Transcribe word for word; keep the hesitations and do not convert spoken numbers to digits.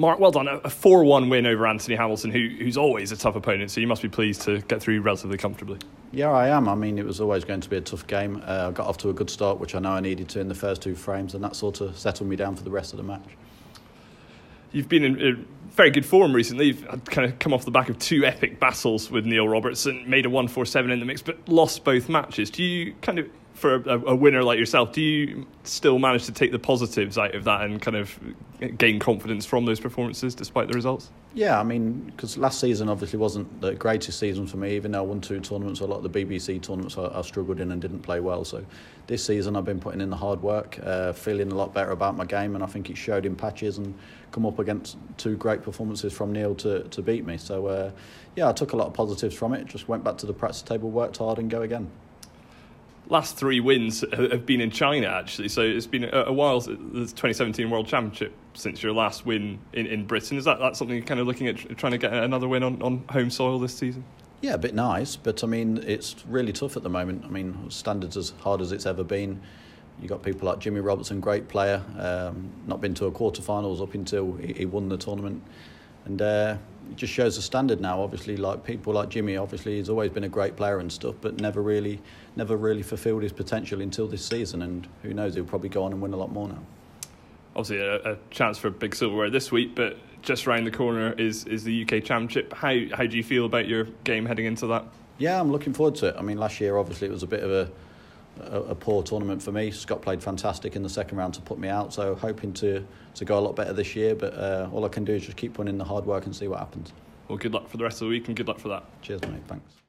Mark, well done. A four one win over Anthony Hamilton, who, who's always a tough opponent, so you must be pleased to get through relatively comfortably. Yeah, I am. I mean, it was always going to be a tough game. Uh, I got off to a good start, which I know I needed to in the first two frames, and that sort of settled me down for the rest of the match. You've been in, in very good form recently. You've kind of come off the back of two epic battles with Neil Robertson, made a one four seven in the mix, but lost both matches. Do you kind of, for a, a winner like yourself, do you still manage to take the positives out of that and kind of gain confidence from those performances despite the results? Yeah, I mean, because last season obviously wasn't the greatest season for me. Even though I won two tournaments, a lot of the B B C tournaments I, I struggled in and didn't play well. So this season I've been putting in the hard work, uh, feeling a lot better about my game, and I think it showed in patches, and come up against two great performances from Neil to, to beat me. So uh, yeah, I took a lot of positives from it, just went back to the practice table, worked hard and go again. Last three wins have been in China, actually. So it's been a while, the twenty seventeen World Championship, since your last win in, in Britain. Is that that's something you're kind of looking at, trying to get another win on, on home soil this season? Yeah, a bit nice, but I mean, it's really tough at the moment. I mean, standards as hard as it's ever been. You've got people like Jimmy Robertson, great player, um, not been to a quarterfinals up until he, he won the tournament. And uh, it just shows the standard now, obviously, like people like Jimmy, obviously, he's always been a great player and stuff, but never really never really fulfilled his potential until this season. And who knows, he'll probably go on and win a lot more now. Obviously, a, a chance for a big silverware this week, but just round the corner is, is the U K Championship. How, how do you feel about your game heading into that? Yeah, I'm looking forward to it. I mean, last year, obviously, it was a bit of a... A, a poor tournament for me. Scott played fantastic in the second round to put me out, so hoping to, to go a lot better this year, but uh, all I can do is just keep putting in the hard work and see what happens. Well, good luck for the rest of the week and good luck for that. Cheers, mate. Thanks.